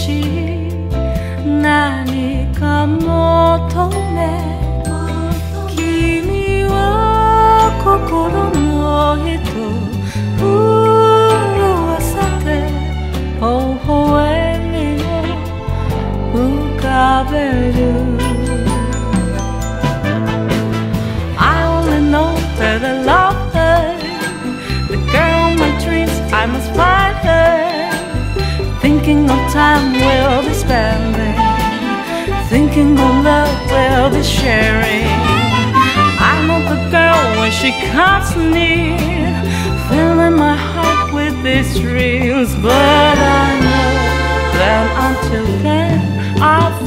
し何か求め君は心の糸震わせて微笑みを浮かべる I only know that I love her The girl of my dreams, I must find her Thinking of time we'll be spending Thinking of love we'll be sharing I know the girl when she comes near Filling my heart with these dreams But I know that until then I'll